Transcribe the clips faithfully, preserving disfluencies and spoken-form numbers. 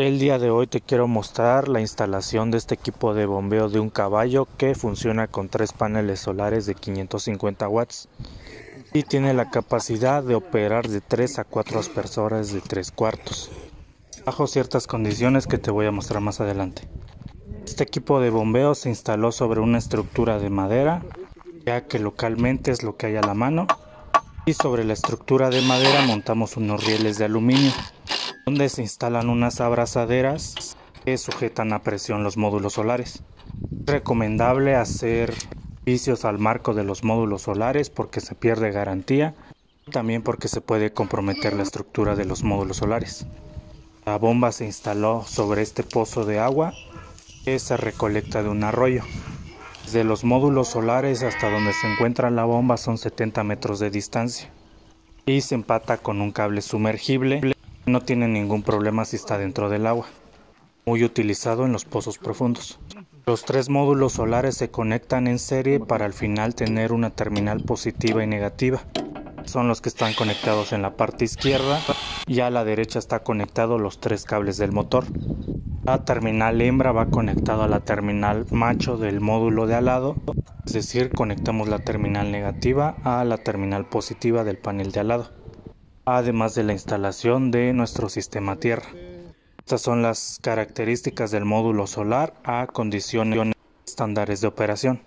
El día de hoy te quiero mostrar la instalación de este equipo de bombeo de un caballo que funciona con tres paneles solares de quinientos cincuenta watts y tiene la capacidad de operar de tres a cuatro aspersores de tres cuartos bajo ciertas condiciones que te voy a mostrar más adelante. Este equipo de bombeo se instaló sobre una estructura de madera, ya que localmente es lo que hay a la mano, y sobre la estructura de madera montamos unos rieles de aluminio donde se instalan unas abrazaderas que sujetan a presión los módulos solares. Es recomendable hacer vicios al marco de los módulos solares porque se pierde garantía y también porque se puede comprometer la estructura de los módulos solares. La bomba se instaló sobre este pozo de agua que se recolecta de un arroyo. Desde los módulos solares hasta donde se encuentra la bomba son setenta metros de distancia y se empata con un cable sumergible. No tiene ningún problema si está dentro del agua, muy utilizado en los pozos profundos. Los tres módulos solares se conectan en serie para al final tener una terminal positiva y negativa. Son los que están conectados en la parte izquierda y a la derecha están conectados los tres cables del motor. La terminal hembra va conectada a la terminal macho del módulo de al lado, es decir, conectamos la terminal negativa a la terminal positiva del panel de al lado. Además de la instalación de nuestro sistema tierra. Estas son las características del módulo solar a condiciones estándares de operación.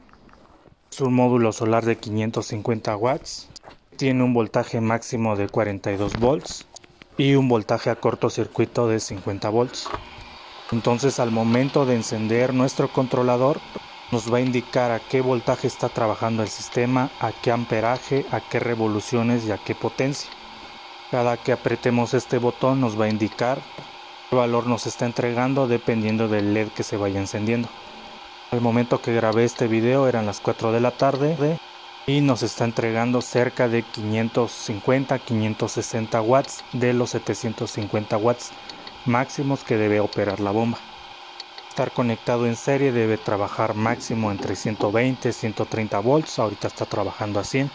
Es un módulo solar de quinientos cincuenta watts, tiene un voltaje máximo de cuarenta y dos volts y un voltaje a cortocircuito de cincuenta volts. Entonces, al momento de encender nuestro controlador, nos va a indicar a qué voltaje está trabajando el sistema, a qué amperaje, a qué revoluciones y a qué potencia. Cada que apretemos este botón nos va a indicar qué valor nos está entregando dependiendo del L E D que se vaya encendiendo. Al momento que grabé este video eran las cuatro de la tarde y nos está entregando cerca de quinientos cincuenta a quinientos sesenta watts de los setecientos cincuenta watts máximos que debe operar la bomba. Estar conectado en serie debe trabajar máximo entre ciento veinte y ciento treinta volts, ahorita está trabajando a cien.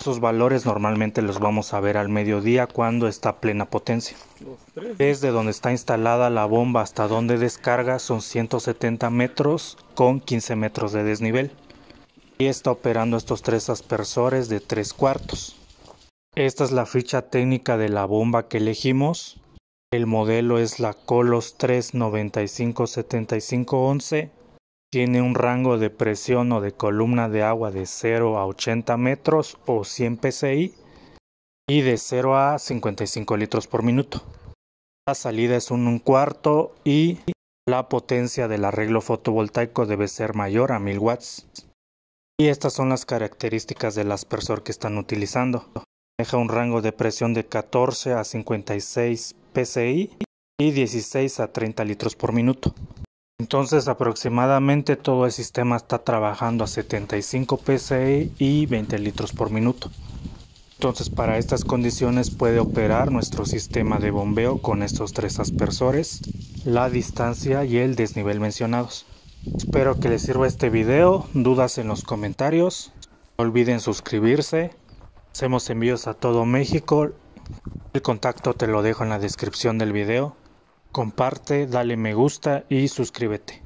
Esos valores normalmente los vamos a ver al mediodía cuando está a plena potencia. Desde donde está instalada la bomba hasta donde descarga son ciento setenta metros con quince metros de desnivel. Y está operando estos tres aspersores de tres cuartos. Esta es la ficha técnica de la bomba que elegimos. El modelo es la Colos tres nueve cinco siete cinco uno uno. Tiene un rango de presión o de columna de agua de cero a ochenta metros o cien P S I y de cero a cincuenta y cinco litros por minuto. La salida es un, un cuarto y la potencia del arreglo fotovoltaico debe ser mayor a mil watts. Y estas son las características del aspersor que están utilizando. Deja un rango de presión de catorce a cincuenta y seis P S I y dieciséis a treinta litros por minuto. Entonces, aproximadamente todo el sistema está trabajando a setenta y cinco P S I y veinte litros por minuto. Entonces, para estas condiciones puede operar nuestro sistema de bombeo con estos tres aspersores, la distancia y el desnivel mencionados. Espero que les sirva este video. Dudas en los comentarios. No olviden suscribirse. Hacemos envíos a todo México. El contacto te lo dejo en la descripción del video. Comparte, dale me gusta y suscríbete.